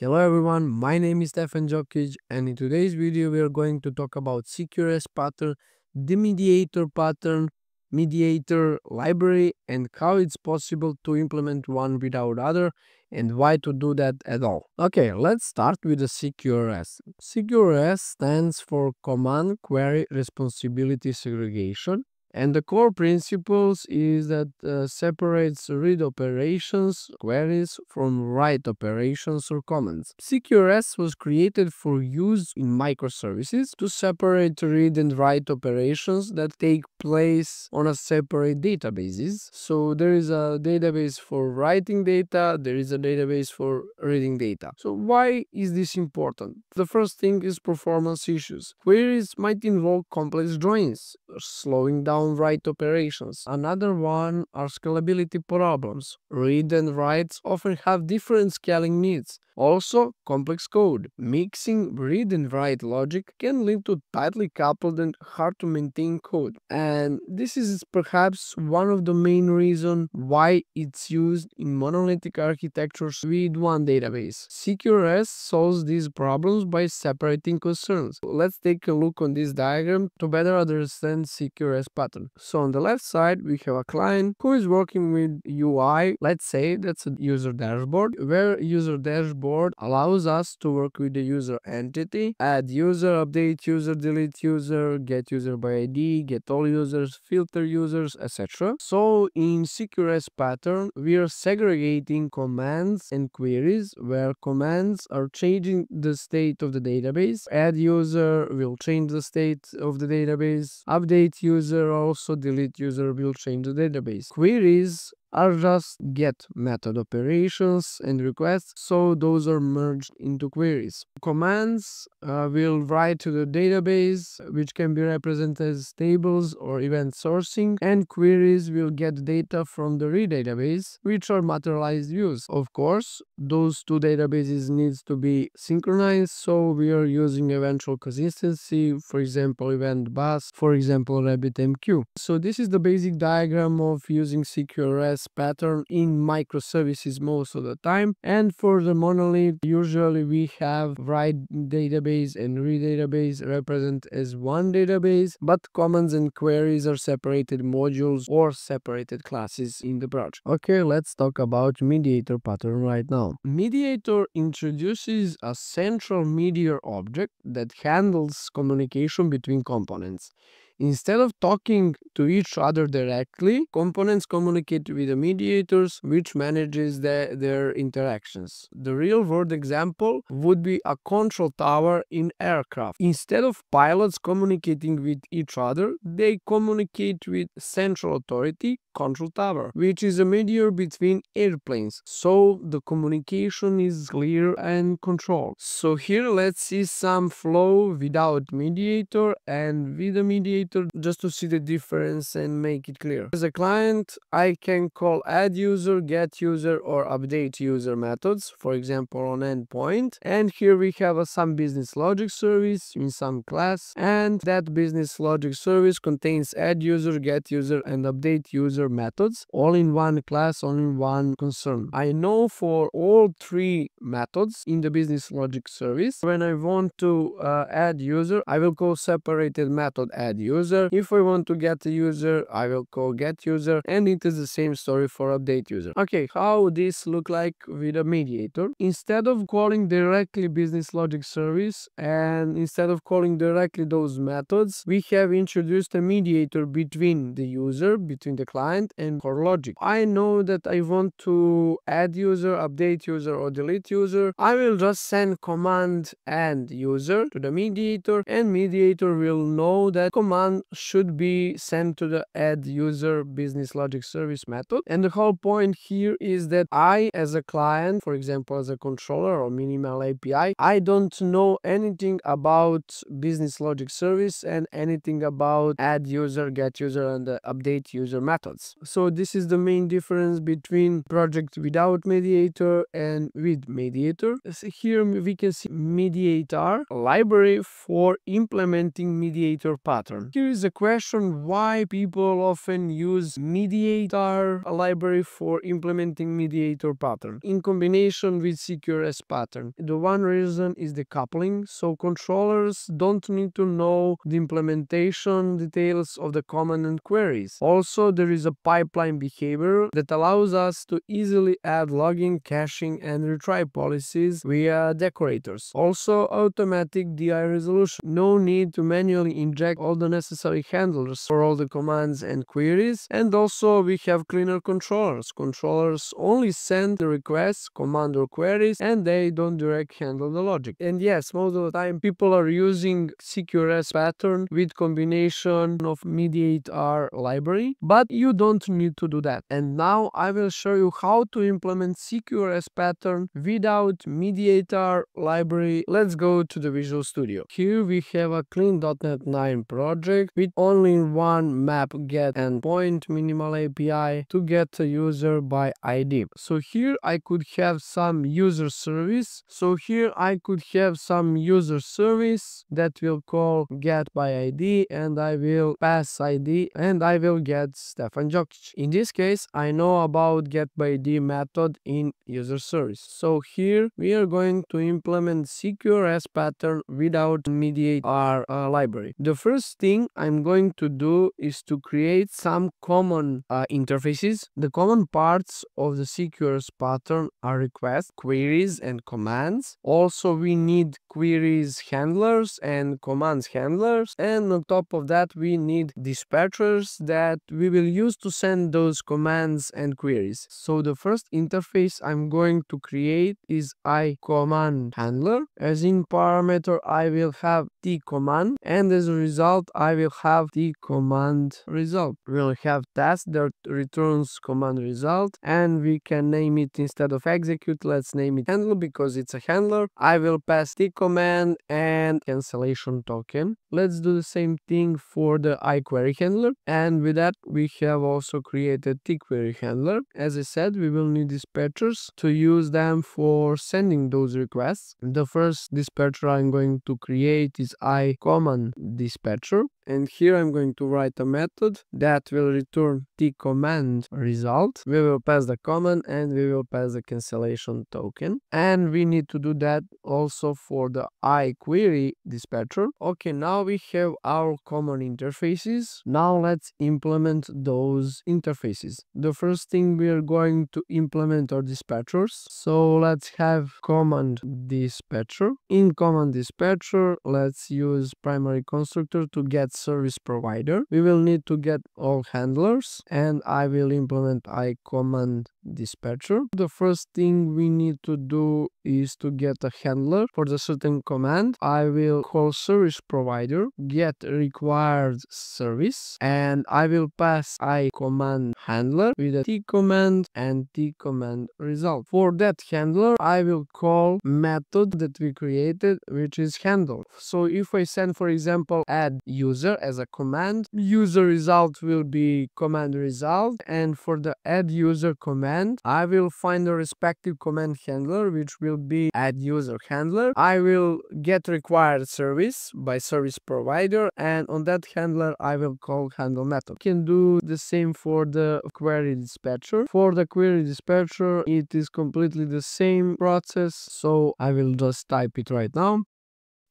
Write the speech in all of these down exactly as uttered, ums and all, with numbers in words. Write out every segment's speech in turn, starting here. Hello everyone, my name is Stefan Đokić, and in today's video we are going to talk about C Q R S pattern, the mediator pattern, mediator library, and how it's possible to implement one without other and why to do that at all. Okay, let's start with the C Q R S. C Q R S stands for Command Query Responsibility Segregation, and the core principles is that uh, separates read operations, queries, from write operations or commands. C Q R S was created for use in microservices to separate read and write operations that take place on a separate databases. So there is a database for writing data, there is a database for reading data. So why is this important? The first thing is performance issues. Queries might involve complex joins, slowing down write operations. Another one are scalability problems. Read and writes often have different scaling needs. Also, complex code. Mixing read and write logic can lead to tightly coupled and hard to maintain code. And this is perhaps one of the main reasons why it's used in monolithic architectures with one database. C Q R S solves these problems by separating concerns. Let's take a look on this diagram to better understand C Q R S pattern. So on the left side, we have a client who is working with U I. Let's say that's a user dashboard, where user dashboard Board allows us to work with the user entity, add user, update user, delete user, get user by I D, get all users, filter users, et cetera. So in C Q R S pattern, we are segregating commands and queries, where commands are changing the state of the database. Add user will change the state of the database. Update user, also delete user, will change the database. Queries are just get method operations and requests, so those are merged into queries. Commands uh, will write to the database, which can be represented as tables or event sourcing, and queries will get data from the read database, which are materialized views. Of course, those two databases needs to be synchronized, so we are using eventual consistency, for example, event bus, for example, RabbitMQ. So this is the basic diagram of using C Q R S pattern in microservices most of the time, and for the monolith usually we have write database and read database represent as one database, but commands and queries are separated modules or separated classes in the branch. Okay, let's talk about mediator pattern right now. Mediator introduces a central mediator object that handles communication between components. Instead of talking to each other directly, components communicate with the mediators, which manages the, their interactions. The real-world example would be a control tower in aircraft. Instead of pilots communicating with each other, they communicate with central authority, control tower, which is a mediator between airplanes. So the communication is clear and controlled. So here let's see some flow without mediator and with the mediator, just to see the difference and make it clear. As a client, I can call add user, get user, or update user methods, for example, on endpoint. And here we have a, some business logic service in some class, and that business logic service contains add user, get user, and update user methods, all in one class, all in one concern. I know for all three methods in the business logic service. When I want to uh, add user, I will call separated method add user. User. If I want to get a user, I will call get user, and it is the same story for update user. Okay, how this look like with a mediator? Instead of calling directly business logic service and instead of calling directly those methods, we have introduced a mediator between the user, between the client and core logic. I know that I want to add user, update user, or delete user. I will just send command and user to the mediator, and mediator will know that command should be sent to the add user business logic service method. And the whole point here is that I, as a client, for example, as a controller or minimal A P I, I don't know anything about business logic service and anything about add user, get user, and the update user methods. So this is the main difference between project without mediator and with mediator. So here we can see MediatR library for implementing mediator pattern. here is a question why people often use MediatR, a library for implementing mediator pattern in combination with C Q R S pattern. The one reason is the coupling, so controllers don't need to know the implementation details of the command and queries. Also, there is a pipeline behavior that allows us to easily add logging, caching, and retry policies via decorators. Also, automatic D I resolution. No need to manually inject all the necessary handlers for all the commands and queries. And also, we have cleaner controllers. Controllers only send the requests, command or queries, and they don't direct handle the logic. And yes, most of the time, people are using C Q R S pattern with combination of MediatR library, but you don't need to do that. And now I will show you how to implement C Q R S pattern without MediatR library. Let's go to the Visual Studio. Here we have a clean dot net nine project with only one map get endpoint minimal A P I to get a user by I D. So here I could have some user service. So here I could have some user service that will call get by I D, and I will pass I D, and I will get Stefan Đokić. In this case, I know about get by I D method in user service. So here we are going to implement C Q R S pattern without MediatR uh, library. The first thing I'm going to do is to create some common uh, interfaces. The common parts of the C Q R S pattern are requests, queries, and commands. Also, we need queries handlers and commands handlers, and on top of that we need dispatchers that we will use to send those commands and queries. So the first interface I'm going to create is I command handler. As in parameter I will have the command, and as a result I will have the command result. We'll have task that returns command result, and we can name it instead of execute, let's name it handle because it's a handler. I will pass the command and cancellation token. Let's do the same thing for the iQuery handler, and with that we have also created the query handler. As I said, we will need dispatchers to use them for sending those requests. The first dispatcher I'm going to create is I command dispatcher, and here I'm going to write a method that will return the command result. We will pass the command and we will pass the cancellation token, and we need to do that also for the iQuery dispatcher. Okay, now we have our common interfaces. Now let's implement those interfaces. The first thing we are going to implement are dispatchers. So let's have command dispatcher. In command dispatcher, let's use primary constructor to get service provider. We will need to get all handlers, and I will implement I command dispatcher. The first thing we need to do is to get a handler for the certain command. I will call service provider get required service, and I will pass I command handler with a T command and T command result. For that handler I will call method that we created, which is handle. So if I send for example add user as a command, user result will be command result, and for the add user command I will find the respective command handler, which will be add user handler. I will get required service by service provider, and on that handler I will call handle method. You can do the same for the query dispatcher. For the query dispatcher it is completely the same process, so I will just type it right now.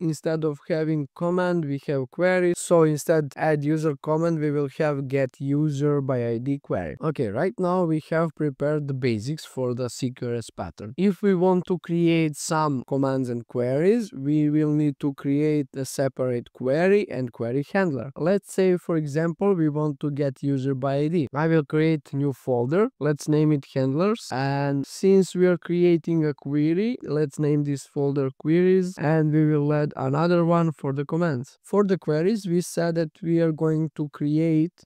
Instead of having command we have query, so instead add user command we will have get user by I D query. Okay, right now we have prepared the basics for the C Q R S pattern. If we want to create some commands and queries, we will need to create a separate query and query handler. Let's say for example we want to get user by I D. I will create a new folder, let's name it handlers, and since we are creating a query let's name this folder queries, and we will let another one for the commands. For the queries, we said that we are going to create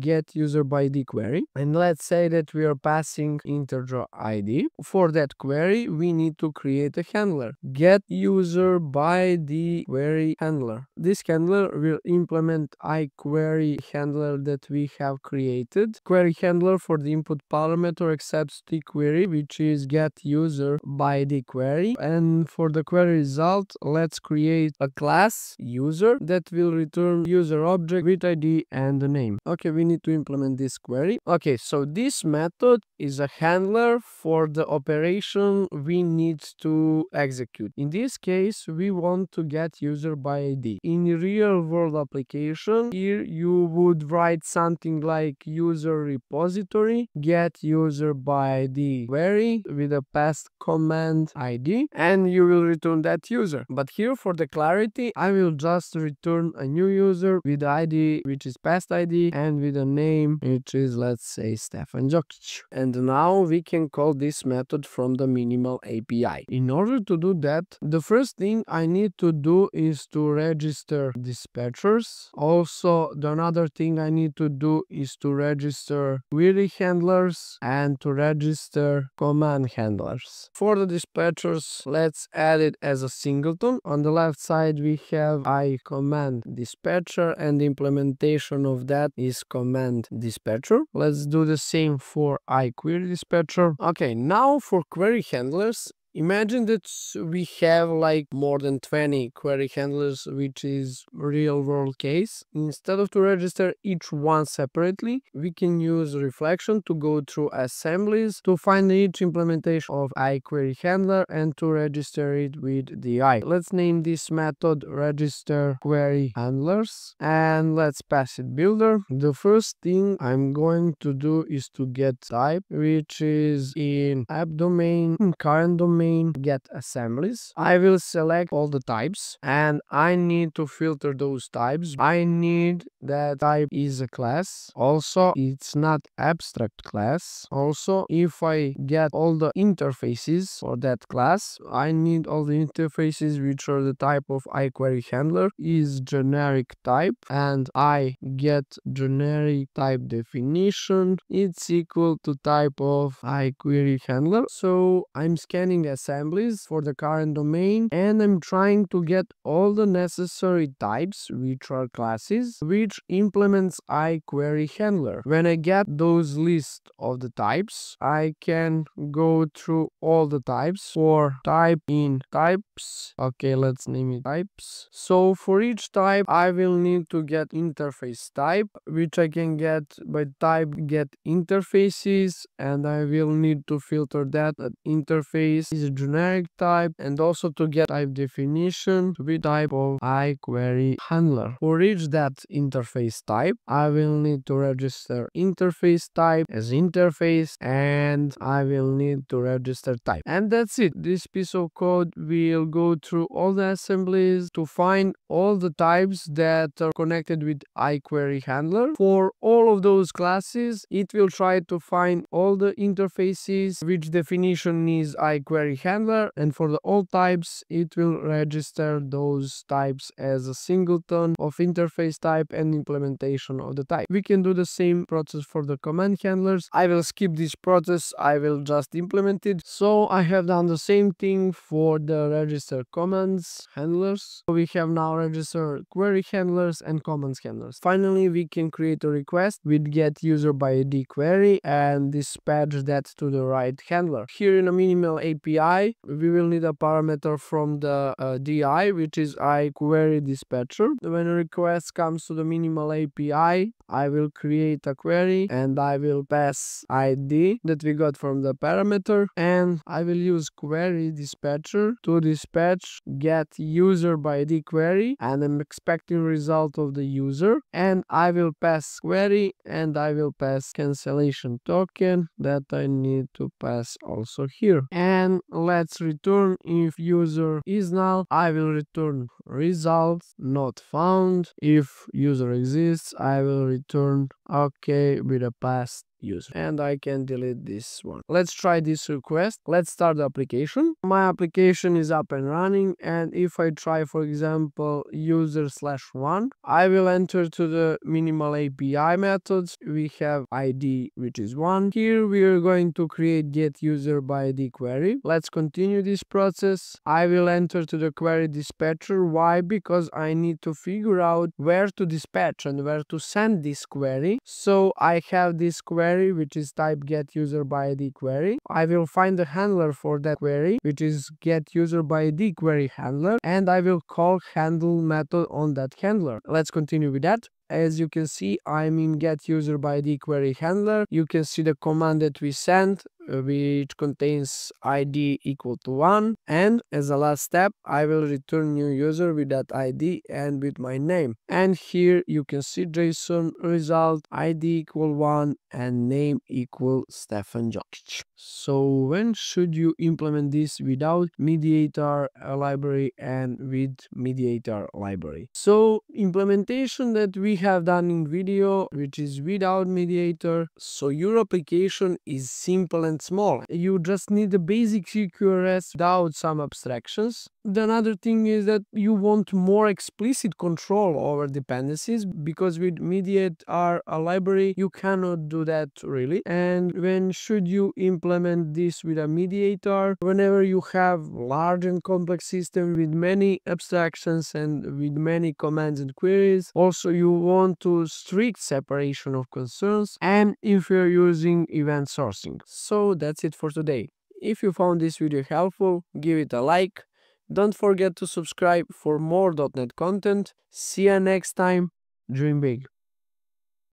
get user by I D query, and let's say that we are passing integer I D. For that query we need to create a handler, get user by I D query handler. This handler will implement iQuery handler that we have created. Query handler for the input parameter accepts the query, which is get user by I D query, and for the query result let's create a class user that will return user object with I D and a name. Okay, we need to implement this query. Okay, so this method is a handler for the operation we need to execute. In this case, we want to get user by I D. In real world application, here you would write something like user repository, get user by I D query with a passed command I D, and you will return that user. But here for the clarity, I will just return a new user with I D, which is passed I D, and with a name, which is, let's say, Stefan Đokić. And now we can call this method from the minimal A P I. In order to do that, the first thing I need to do is to register dispatchers. Also, the another thing I need to do is to register query handlers and to register command handlers. For the dispatchers, let's add it as a singleton. On the left side, we have I command dispatcher, and the implementation of that is command dispatcher. Let's do the same for I query dispatcher. Okay, now for query handlers. Imagine that we have like more than twenty query handlers, which is real world case. Instead of to register each one separately, we can use reflection to go through assemblies to find each implementation of iQuery handler and to register it with the I. Let's name this method register query handlers, and let's pass it builder. The first thing I'm going to do is to get type, which is in app domain, current domain, get assemblies. I will select all the types, and I need to filter those types. I need that type is a class. Also, it's not abstract class. Also, if I get all the interfaces for that class, I need all the interfaces which are the type of iQuery handler is generic type, and I get generic type definition. It's equal to type of iQuery handler. So I'm scanning assemblies for the current domain, and I'm trying to get all the necessary types, which are classes, which implements iQuery handler. When I get those list of the types, I can go through all the types for type in types. Okay, let's name it types. So for each type, I will need to get interface type, which I can get by type get interfaces, and I will need to filter that at interface is a generic type, and also to get type definition to be type of iQuery handler. For each that interface type, I will need to register interface type as interface, and I will need to register type. And that's it. This piece of code will go through all the assemblies to find all the types that are connected with iQuery handler. For all of those classes, it will try to find all the interfaces which definition is iQuery handler, and for the all types it will register those types as a singleton of interface type and implementation of the type. We can do the same process for the command handlers. I will skip this process, I will just implement it. So I have done the same thing for the register commands handlers. We have now registered query handlers and commands handlers. Finally, we can create a request with get user by I D query and dispatch that to the right handler. Here in a minimal A P I, we will need a parameter from the uh, D I, which is iQuery dispatcher. When a request comes to the minimal A P I, I will create a query and I will pass I D that we got from the parameter, and I will use query dispatcher to dispatch get user by I D query, and I'm expecting result of the user, and I will pass query and I will pass cancellation token that I need to pass also here. And let's return if user is null, I will return result not found. If user exists, I will return okay with a passed user, and I can delete this one. Let's try this request. Let's start the application. My application is up and running, and if I try, for example, user slash one, I will enter to the minimal A P I methods. We have I D, which is one. Here we are going to create get user by I D query. Let's continue this process. I will enter to the query dispatcher. Why? Because I need to figure out where to dispatch and where to send this query. So I have this query which is type get user by I D query. I will find the handler for that query, which is get user by I D query handler, and I will call handle method on that handler. Let's continue with that. As you can see, I'm in get user by I D query handler. You can see the command that we sent, which contains I D equal to one, and as a last step I will return new user with that I D and with my name. And here you can see JSON result I D equal one and name equal Stefan Đokić. So when should you implement this without MediatR library and with MediatR library? So implementation that we have done in video, which is without MediatR, so your application is simple and small. You just need the basic C Q R S without some abstractions. The another thing is that you want more explicit control over dependencies, because with MediatR library you cannot do that really. And when should you implement this with a MediatR? Whenever you have large and complex system with many abstractions and with many commands and queries. Also, you want to strict separation of concerns, and if you're using event sourcing. So that's it for today. If you found this video helpful, give it a like. Don't forget to subscribe for more dot net content. See you next time. Dream big.